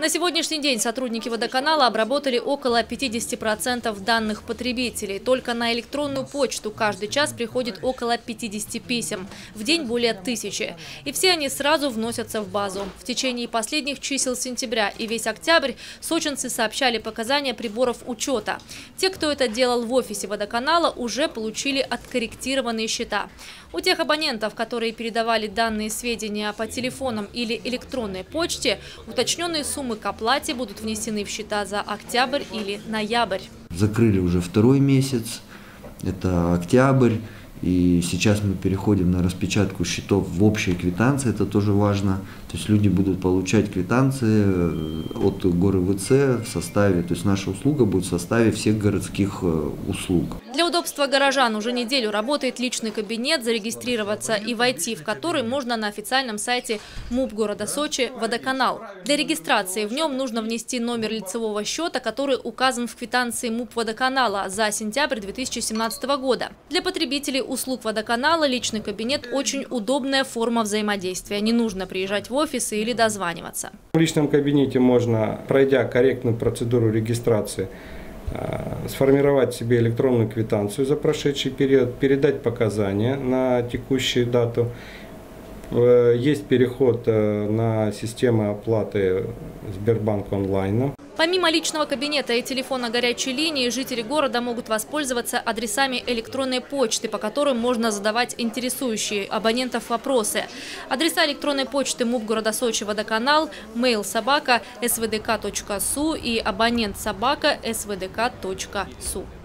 На сегодняшний день сотрудники водоканала обработали около 50% данных потребителей. Только на электронную почту каждый час приходит около 50 писем, в день более 1000. И все они сразу вносятся в базу. В течение последних чисел сентября и весь октябрь сочинцы сообщали показания приборов учета. Те, кто это делал в офисе водоканала, уже получили откорректированные счета. У тех абонентов, которые передавали данные сведения по телефонам или электронной почте, уточненные суммы к оплате будут внесены в счета за октябрь или ноябрь. Закрыли уже второй месяц, это октябрь, и сейчас мы переходим на распечатку счетов в общей квитанции, это тоже важно. То есть люди будут получать квитанции от ГорЭВЦ в составе, то есть наша услуга будет в составе всех городских услуг. Для удобства горожан уже неделю работает личный кабинет, зарегистрироваться и войти в который можно на официальном сайте МУП города Сочи «Водоканал». Для регистрации в нем нужно внести номер лицевого счета, который указан в квитанции МУП «Водоканала» за сентябрь 2017 года. Для потребителей услуг водоканала личный кабинет – очень удобная форма взаимодействия. Не нужно приезжать в офисы или дозваниваться. В личном кабинете можно, пройдя корректную процедуру регистрации, сформировать себе электронную квитанцию за прошедший период, передать показания на текущую дату. Есть переход на систему оплаты Сбербанка онлайн. Помимо личного кабинета и телефона горячей линии, жители города могут воспользоваться адресами электронной почты, по которым можно задавать интересующие абонентов вопросы. Адреса электронной почты МУП города Сочи «Водоканал», mail@svdk.su и абонент@svdk.su.